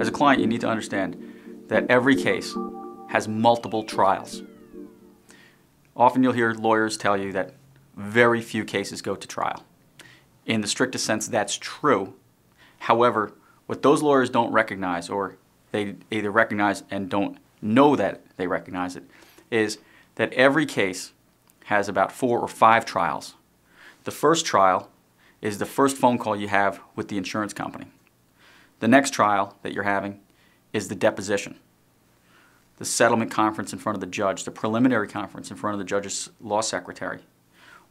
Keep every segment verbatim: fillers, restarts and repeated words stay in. As a client, you need to understand that every case has multiple trials. Often you'll hear lawyers tell you that very few cases go to trial. In the strictest sense, that's true. However, what those lawyers don't recognize, or they either recognize and don't know that they recognize it, is that every case has about four or five trials. The first trial is the first phone call you have with the insurance company. The next trial that you're having is the deposition, the settlement conference in front of the judge, the preliminary conference in front of the judge's law secretary.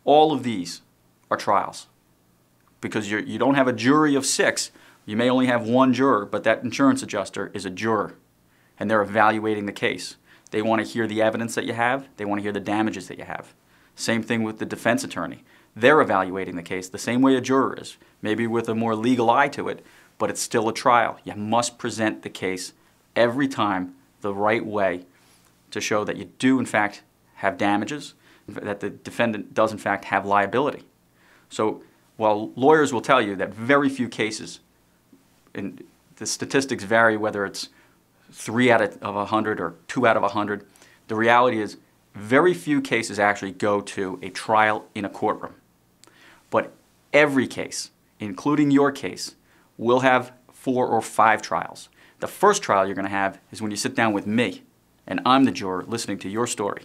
All of these are trials because you're, you don't have a jury of six. You may only have one juror, but that insurance adjuster is a juror, and they're evaluating the case. They want to hear the evidence that you have. They want to hear the damages that you have. Same thing with the defense attorney. They're evaluating the case the same way a juror is, maybe with a more legal eye to it, but it's still a trial. You must present the case every time the right way to show that you do, in fact, have damages, that the defendant does, in fact, have liability. So while lawyers will tell you that very few cases, and the statistics vary whether it's three out of one hundred or two out of one hundred, the reality is very few cases actually go to a trial in a courtroom. But every case, including your case, will have four or five trials. The first trial you're going to have is when you sit down with me, and I'm the juror listening to your story.